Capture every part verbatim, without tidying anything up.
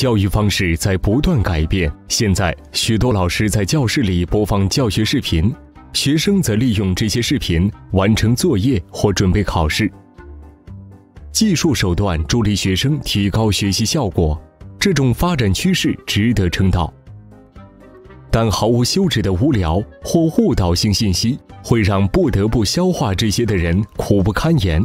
教育方式在不断改变，现在许多老师在教室里播放教学视频，学生则利用这些视频完成作业或准备考试。技术手段助力学生提高学习效果，这种发展趋势值得称道。但毫无休止的无聊或误导性信息会让不得不消化这些的人苦不堪言。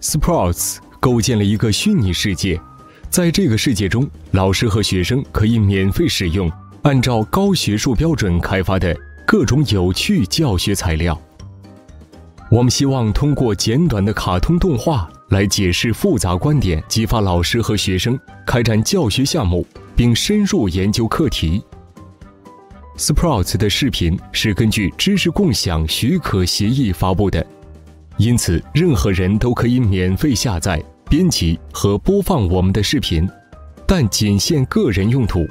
Sprouts 构建了一个虚拟世界，在这个世界中，老师和学生可以免费使用按照高学术标准开发的各种有趣教学材料。我们希望通过简短的卡通动画来解释复杂观点，激发老师和学生开展教学项目，并深入研究课题。Sprouts 的视频是根据知识共享许可协议发布的，因此任何人都可以免费下载、编辑和播放我们的视频，但仅限个人用途。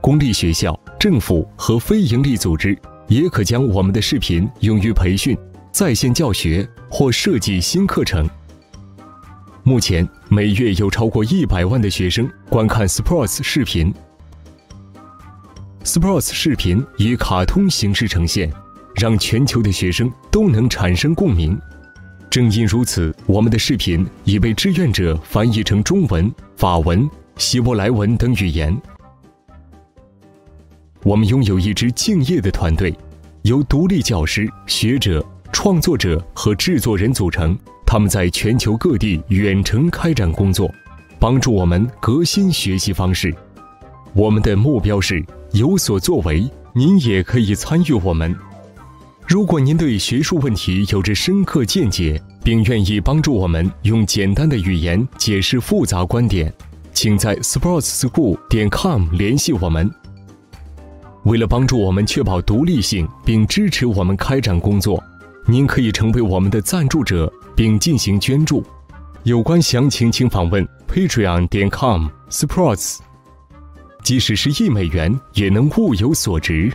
公立学校、政府和非营利组织也可将我们的视频用于培训、在线教学或设计新课程。目前，每月有超过一百万的学生观看 Sprouts 视频。Sprouts 视频以卡通形式呈现，让全球的学生都能产生共鸣。正因如此，我们的视频已被志愿者翻译成中文、法文、希伯来文等语言。我们拥有一支敬业的团队，由独立教师、学者、创作者和制作人组成。他们在全球各地远程开展工作，帮助我们革新学习方式。我们的目标是有所作为，您也可以参与我们。如果您对学术问题有着深刻见解，并愿意帮助我们用简单的语言解释复杂观点，请在 sprouts school dot com 联系我们。为了帮助我们确保独立性并支持我们开展工作，您可以成为我们的赞助者并进行捐助。有关详情请访问 patreon dot com slash sprouts。即使是一美元，也能物有所值。